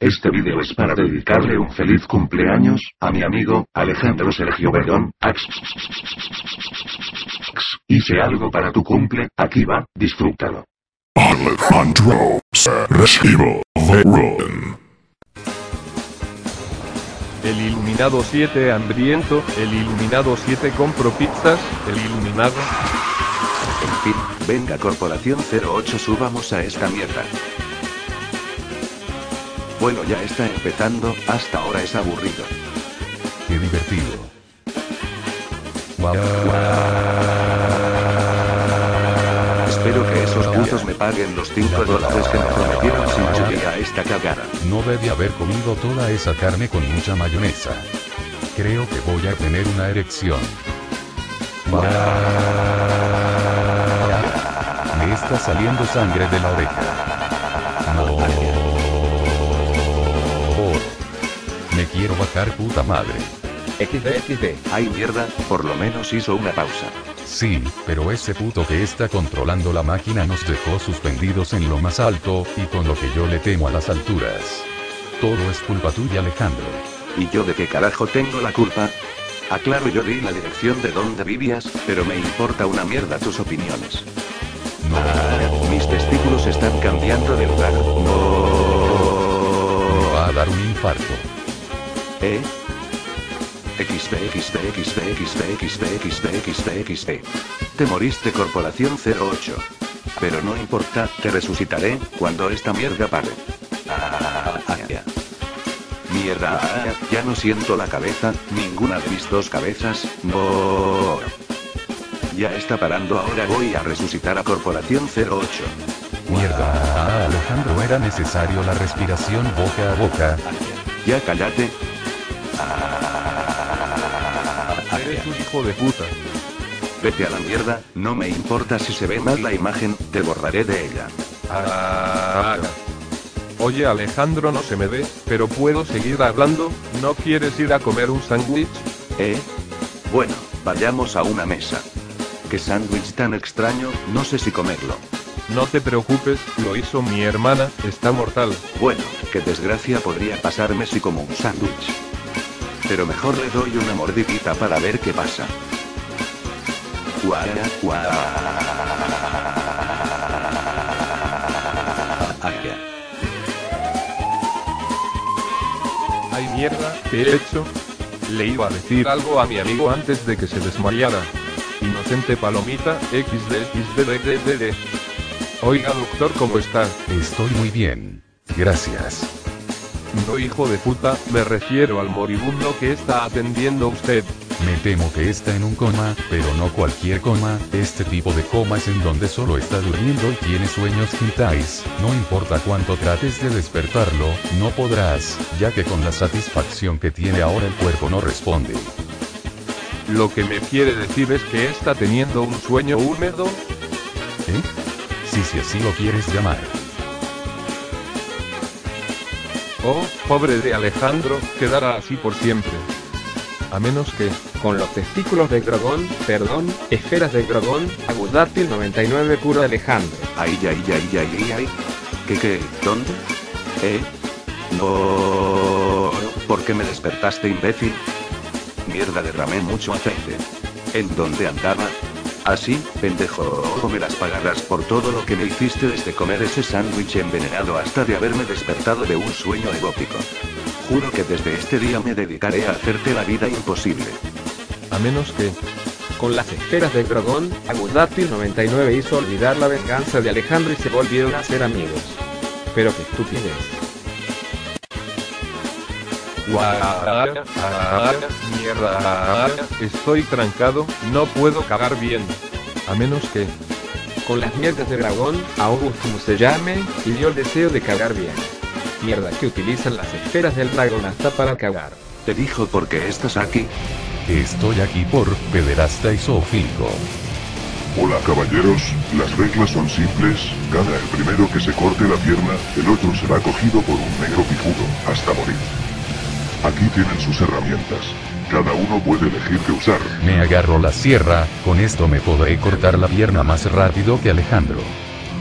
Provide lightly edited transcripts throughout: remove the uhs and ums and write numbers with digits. Este video es para dedicarle un feliz cumpleaños a mi amigo Alejandrosergioveron. Hice algo para tu cumple, aquí va, disfrútalo. Alejandrosergioveron. El iluminado 7 hambriento, el iluminado 7 compro pizzas, el iluminado... En fin, venga Corporación 08, subamos a esta mierda. Bueno, ya está empezando, hasta ahora es aburrido. Qué divertido. Espero que esos putos me paguen los $5 que me prometieron si llegué a esta cagada. No debí haber comido toda esa carne con mucha mayonesa. Creo que voy a tener una erección. Me está saliendo sangre de la oreja. No. Me quiero bajar, puta madre. XD. Ay mierda, por lo menos hizo una pausa. Sí, pero ese puto que está controlando la máquina nos dejó suspendidos en lo más alto, y con lo que yo le temo a las alturas. Todo es culpa tuya, Alejandro. ¿Y yo de qué carajo tengo la culpa? Aclaro, yo di la dirección de donde vivías, pero me importa una mierda tus opiniones. No. Mis testículos están cambiando de lugar. No. Me va a dar un infarto. ¿Eh? XD. Te moriste, Corporación 08. Pero no importa, te resucitaré cuando esta mierda pare. Mierda, ya no siento la cabeza, ninguna de mis dos cabezas, no. Ya está parando, ahora voy a resucitar a Corporación 08. Mierda, Alejandro, era necesario la respiración boca a boca. Ya cállate. Eres un hijo de puta. Vete a la mierda, no me importa si se ve mal la imagen, te borraré de ella. Oye Alejandro, no se me ve, pero puedo seguir hablando, ¿no quieres ir a comer un sándwich? Bueno, vayamos a una mesa. ¿Qué sándwich tan extraño? No sé si comerlo. No te preocupes, lo hizo mi hermana, está mortal. Bueno, qué desgracia podría pasarme si como un sándwich. Pero mejor le doy una mordidita para ver qué pasa. Ay mierda, ¿qué he hecho? Le iba a decir algo a mi amigo antes de que se desmayara. Inocente palomita, XD. Oiga doctor, ¿cómo está? Estoy muy bien, gracias. No, hijo de puta, me refiero al moribundo que está atendiendo usted. Me temo que está en un coma, pero no cualquier coma, este tipo de comas en donde solo está durmiendo y tiene sueños hentais. No importa cuánto trates de despertarlo, no podrás, ya que con la satisfacción que tiene ahora el cuerpo no responde. Lo que me quiere decir es que está teniendo un sueño húmedo. Si así lo quieres llamar. Oh, pobre de Alejandro, quedará así por siempre. A menos que, con los testículos de dragón, perdón, esferas de dragón, Agudátil 99 cura Alejandro. Ay. ¿Qué? ¿Dónde? No. ¿Por qué me despertaste, imbécil? Mierda, derramé mucho aceite. ¿En dónde andaba? Así, pendejo, me las pagarás por todo lo que me hiciste desde comer ese sándwich envenenado hasta de haberme despertado de un sueño erótico. Juro que desde este día me dedicaré a hacerte la vida imposible. A menos que... Con las esferas de dragón, Agudátil 99 hizo olvidar la venganza de Alejandro y se volvieron a ser amigos. Pero qué estupidez. Mierda, estoy trancado, no puedo cagar bien. A menos que... Con las mierdas de dragón, August, como se llame, pidió el deseo de cagar bien. Mierda, que utilizan las esferas del dragón hasta para cagar. ¿Te dijo por qué estás aquí? Estoy aquí por pederasta y zoofílico. Hola caballeros, las reglas son simples, gana el primero que se corte la pierna, el otro será cogido por un negro pijudo, hasta morir. Aquí tienen sus herramientas. Cada uno puede elegir qué usar. Me agarro la sierra, con esto me podré cortar la pierna más rápido que Alejandro.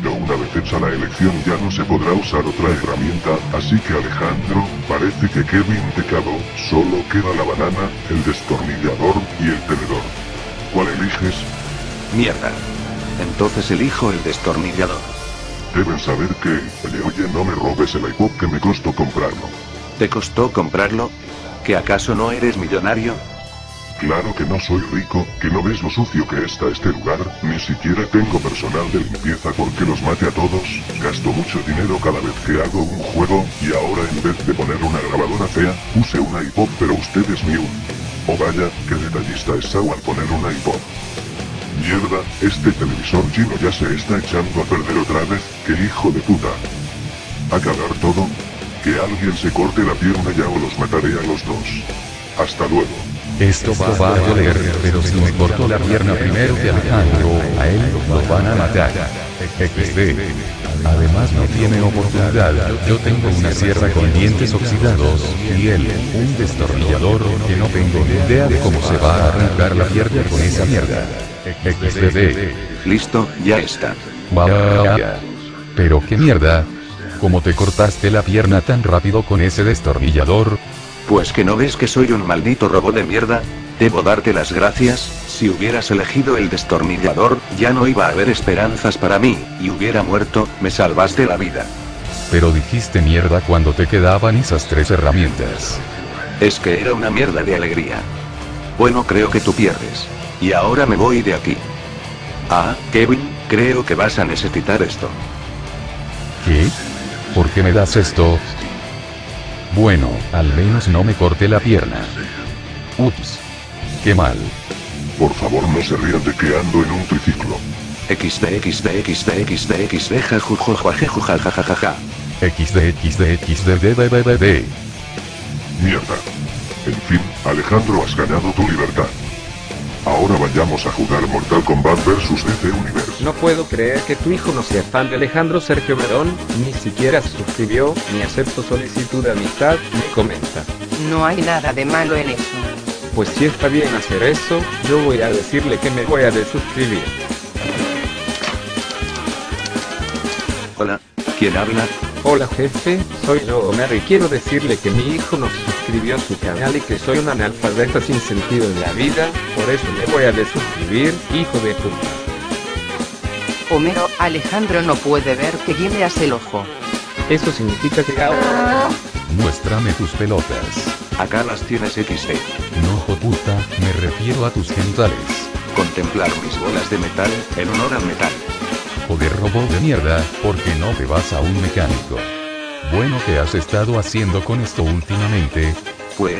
Pero una vez hecha la elección ya no se podrá usar otra herramienta, así que Alejandro, parece que Kevin te cagó, solo queda la banana, el destornillador y el tenedor. ¿Cuál eliges? Mierda. Entonces elijo el destornillador. Deben saber que, oye, no me robes el iPod que me costó comprarlo. ¿Te costó comprarlo? ¿Que acaso no eres millonario? Claro que no soy rico, que no ves lo sucio que está este lugar, ni siquiera tengo personal de limpieza porque los mate a todos, gasto mucho dinero cada vez que hago un juego, y ahora en vez de poner una grabadora fea, puse una iPod pero ustedes ni un. Oh vaya, qué detallista es Sao al poner una iPod. Mierda, este televisor chino ya se está echando a perder otra vez, qué hijo de puta. A cagar todo. Que alguien se corte la pierna ya o los mataré a los dos. Hasta luego. Esto va a doler, pero si me cortó la pierna primero que Alejandro, a él lo van a matar. XD. Además no tiene oportunidad, yo tengo una sierra con dientes oxidados, y él, un destornillador que no tengo ni idea de cómo se va a arrancar la pierna con esa mierda. XD. Listo, ya está. Vaya. Pero qué mierda. ¿Cómo te cortaste la pierna tan rápido con ese destornillador? Pues que no ves que soy un maldito robot de mierda, debo darte las gracias, si hubieras elegido el destornillador, ya no iba a haber esperanzas para mí, y hubiera muerto, me salvaste la vida. Pero dijiste mierda cuando te quedaban esas tres herramientas. Es que era una mierda de alegría. Bueno, creo que tú pierdes. Y ahora me voy de aquí. Ah, Kevin, creo que vas a necesitar esto. ¿Qué? ¿Por qué me das esto? Bueno, al menos no me corté la pierna. Ups. Qué mal. Por favor no se rían de que ando en un triciclo. XD jajujajajajaja. XD. Mierda. En fin, Alejandro, has ganado tu libertad. Ahora vayamos a jugar Mortal Kombat vs DC Universe. No puedo creer que tu hijo no sea fan de Alejandrosergioveron, ni siquiera se suscribió, ni aceptó solicitud de amistad, ni comenta. No hay nada de malo en eso. Pues si está bien hacer eso, yo voy a decirle que me voy a desuscribir. Hola, ¿quién habla? Hola jefe, soy yo Omar y quiero decirle que mi hijo nos suscribió a su canal y que soy un analfabeta sin sentido en la vida, por eso le voy a desuscribir, hijo de puta. Homero, Alejandro no puede ver que guiñas el ojo. Eso significa que... Muéstrame tus pelotas. Acá las tienes XD. No joputa, me refiero a tus genitales. Contemplar mis bolas de metal, en honor al metal. De robot de mierda, porque no te vas a un mecánico. Bueno, ¿qué has estado haciendo con esto últimamente? Pues...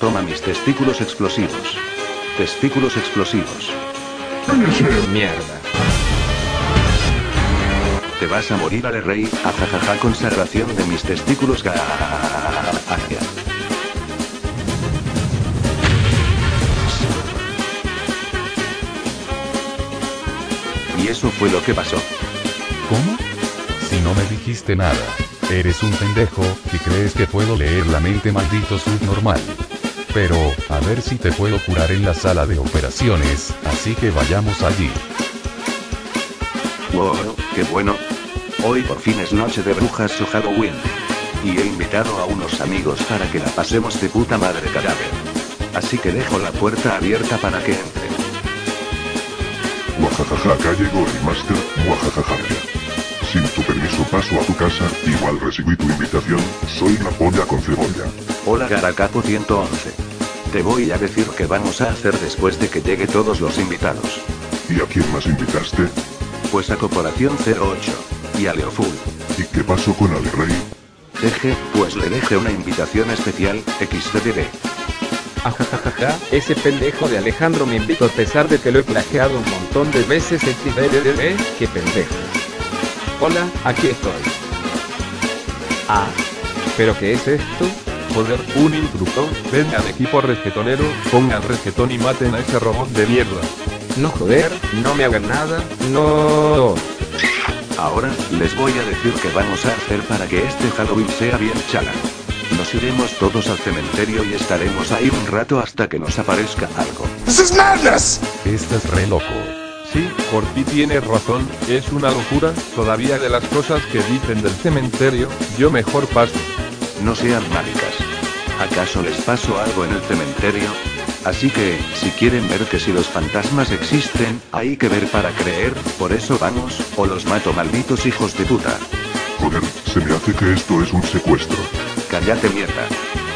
toma mis testículos explosivos. Testículos explosivos. Mierda. Te vas a morir, Ale Rey, ajajaja, consagración de mis testículos. Y eso fue lo que pasó. ¿Cómo? Si no me dijiste nada. Eres un pendejo, y crees que puedo leer la mente, maldito subnormal. Pero, a ver si te puedo curar en la sala de operaciones, así que vayamos allí. Wow, qué bueno. Hoy por fin es noche de brujas o Halloween. Y he invitado a unos amigos para que la pasemos de puta madre cadáver. Así que dejo la puerta abierta para que entre. Guajajaja, acá llegó el máster, guajajaja. Sin tu permiso paso a tu casa, igual recibí tu invitación, soy la polla con cebolla. Hola Gaaracapo111. Te voy a decir qué vamos a hacer después de que lleguen todos los invitados. ¿Y a quién más invitaste? Pues a Corporación 08. Y a Leoful. ¿Y qué pasó con el rey? Jeje, pues le dejé una invitación especial, XDD. Ajajajaja, ese pendejo de Alejandro me invitó a pesar de que lo he plagiado un montón de veces. Qué pendejo. Hola, aquí estoy. Ah, ¿pero qué es esto? Joder, un intruso, vengan equipo respetonero, pongan respetón y maten a ese robot de mierda. No joder, no me hagan nada, no. Ahora, les voy a decir qué vamos a hacer para que este Halloween sea bien chala. Nos iremos todos al cementerio y estaremos ahí un rato hasta que nos aparezca algo. ¡This is madness! Estás re loco. Sí, Corti tiene razón, es una locura, todavía de las cosas que dicen del cementerio, yo mejor paso. No sean maricas. ¿Acaso les pasó algo en el cementerio? Así que, si quieren ver que si los fantasmas existen, hay que ver para creer, por eso vamos, o los mato malditos hijos de puta. Joder, se me hace que esto es un secuestro. Cállate mierda.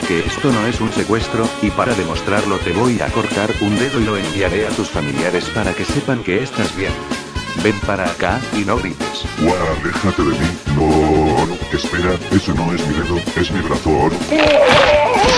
Que esto no es un secuestro, y para demostrarlo te voy a cortar un dedo y lo enviaré a tus familiares para que sepan que estás bien. Ven para acá, y no grites. Guau, aléjate de mí, no, espera, eso no es mi dedo, es mi brazo.